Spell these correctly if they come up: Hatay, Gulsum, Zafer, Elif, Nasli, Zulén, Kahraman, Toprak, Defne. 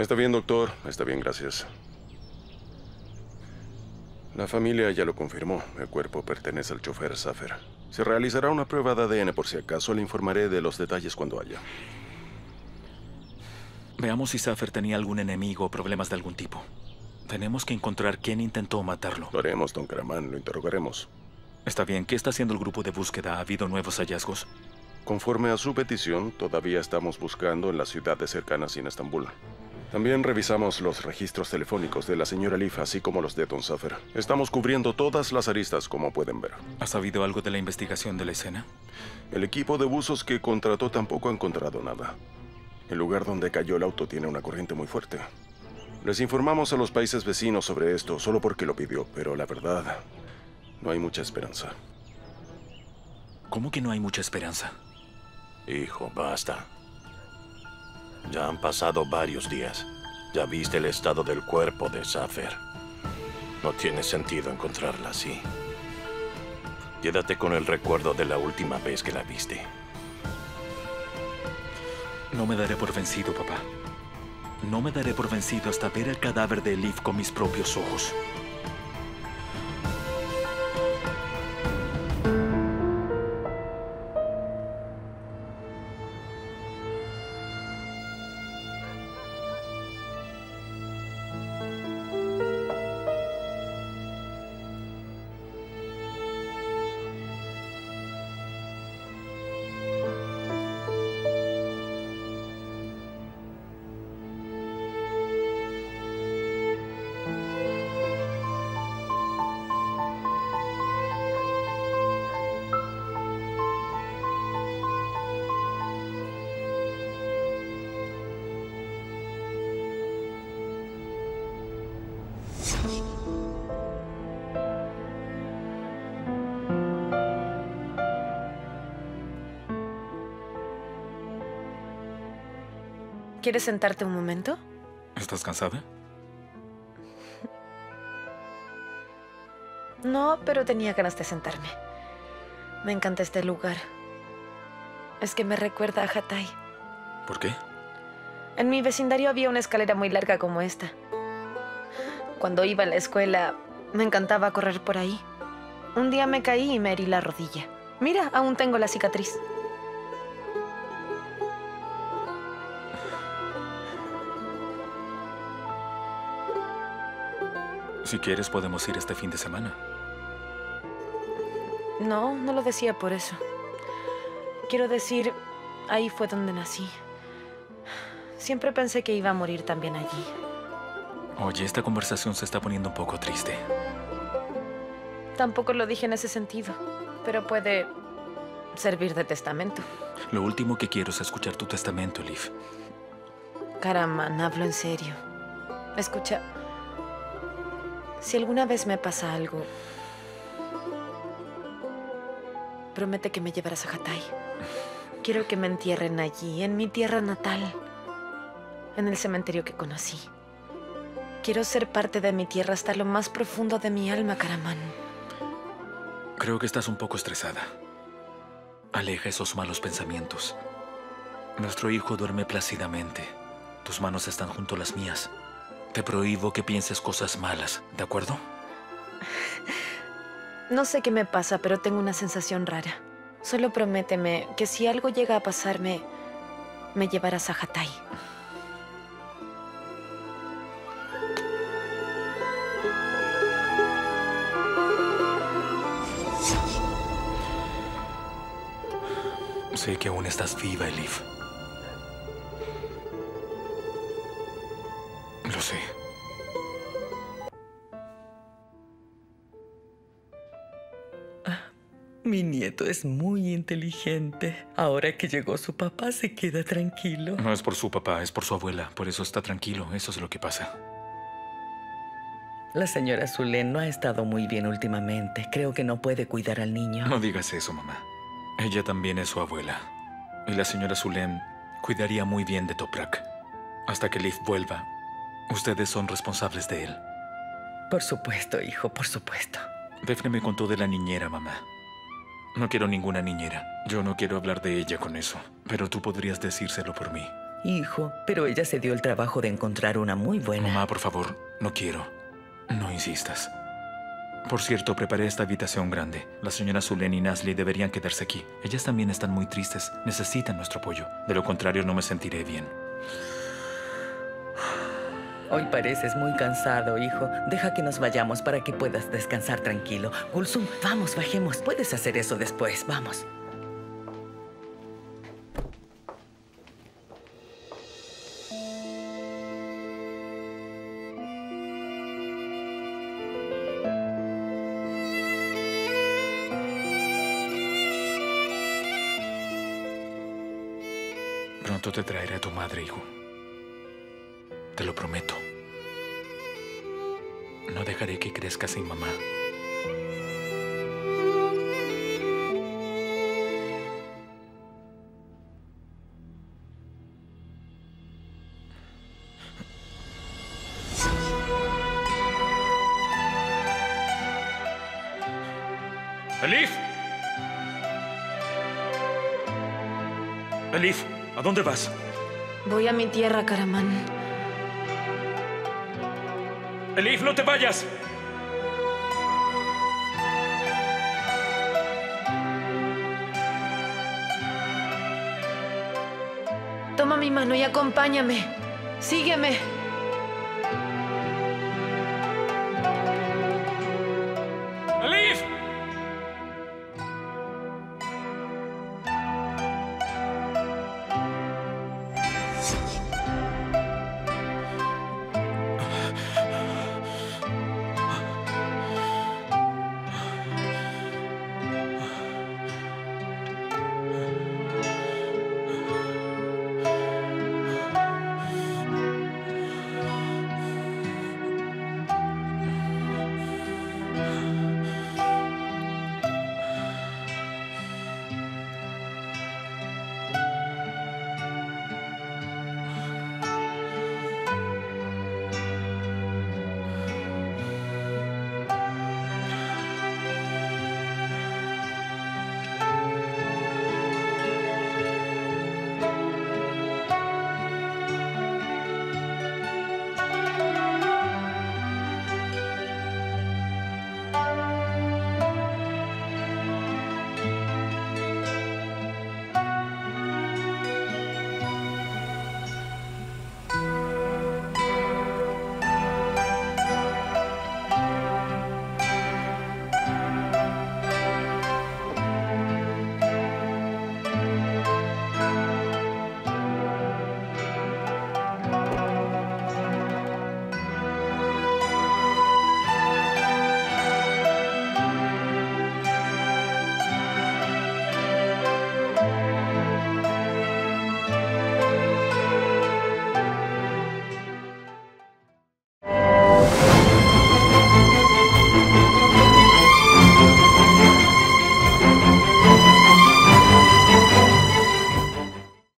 Está bien, doctor. Está bien, gracias. La familia ya lo confirmó. El cuerpo pertenece al chofer Zafer. Se realizará una prueba de ADN por si acaso. Le informaré de los detalles cuando haya. Veamos si Zafer tenía algún enemigo o problemas de algún tipo. Tenemos que encontrar quién intentó matarlo. Lo haremos, don Kahraman. Lo interrogaremos. Está bien. ¿Qué está haciendo el grupo de búsqueda? ¿Ha habido nuevos hallazgos? Conforme a su petición, todavía estamos buscando en las ciudades cercanas y en Estambul. También revisamos los registros telefónicos de la señora Elif, así como los de don Zafer. Estamos cubriendo todas las aristas, como pueden ver. ¿Has sabido algo de la investigación de la escena? El equipo de buzos que contrató tampoco ha encontrado nada. El lugar donde cayó el auto tiene una corriente muy fuerte. Les informamos a los países vecinos sobre esto, solo porque lo pidió, pero la verdad, no hay mucha esperanza. ¿Cómo que no hay mucha esperanza? Hijo, basta. Ya han pasado varios días. Ya viste el estado del cuerpo de Zafer. No tiene sentido encontrarla así. Quédate con el recuerdo de la última vez que la viste. No me daré por vencido, papá. No me daré por vencido hasta ver el cadáver de Elif con mis propios ojos. ¿Quieres sentarte un momento? ¿Estás cansada? No, pero tenía ganas de sentarme. Me encanta este lugar. Es que me recuerda a Hatay. ¿Por qué? En mi vecindario había una escalera muy larga como esta. Cuando iba a la escuela, me encantaba correr por ahí. Un día me caí y me herí la rodilla. Mira, aún tengo la cicatriz. Si quieres, podemos ir este fin de semana. No, no lo decía por eso. Quiero decir, ahí fue donde nací. Siempre pensé que iba a morir también allí. Oye, esta conversación se está poniendo un poco triste. Tampoco lo dije en ese sentido, pero puede servir de testamento. Lo último que quiero es escuchar tu testamento, Elif. Kahraman, hablo en serio. Escucha... Si alguna vez me pasa algo, promete que me llevarás a Hatay. Quiero que me entierren allí, en mi tierra natal, en el cementerio que conocí. Quiero ser parte de mi tierra hasta lo más profundo de mi alma, Kahraman. Creo que estás un poco estresada. Aleja esos malos pensamientos. Nuestro hijo duerme plácidamente. Tus manos están junto a las mías. Te prohíbo que pienses cosas malas, ¿de acuerdo? No sé qué me pasa, pero tengo una sensación rara. Solo prométeme que si algo llega a pasarme, me llevarás a Hatay. Sé que aún estás viva, Elif. Lo sé. Ah, mi nieto es muy inteligente. Ahora que llegó su papá, se queda tranquilo. No es por su papá, es por su abuela. Por eso está tranquilo. Eso es lo que pasa. La señora Zulén no ha estado muy bien últimamente. Creo que no puede cuidar al niño. No digas eso, mamá. Ella también es su abuela. Y la señora Zulén cuidaría muy bien de Toprak. Hasta que Elif vuelva. Ustedes son responsables de él. Por supuesto, hijo, por supuesto. Defne me contó de la niñera, mamá. No quiero ninguna niñera. Yo no quiero hablar de ella con eso, pero tú podrías decírselo por mí. Hijo, pero ella se dio el trabajo de encontrar una muy buena. Mamá, por favor, no quiero. No insistas. Por cierto, preparé esta habitación grande. La señora Zulén y Nasli deberían quedarse aquí. Ellas también están muy tristes. Necesitan nuestro apoyo. De lo contrario, no me sentiré bien. Hoy pareces muy cansado, hijo. Deja que nos vayamos para que puedas descansar tranquilo. Gulsum, vamos, bajemos. Puedes hacer eso después. Vamos. Pronto te traeré a tu madre, hijo. Te lo prometo. No dejaré que crezcas sin mamá. ¡Elif! ¡Elif! ¿A dónde vas? Voy a mi tierra, Kahraman. ¡Elif, no te vayas! Toma mi mano y acompáñame. Sígueme.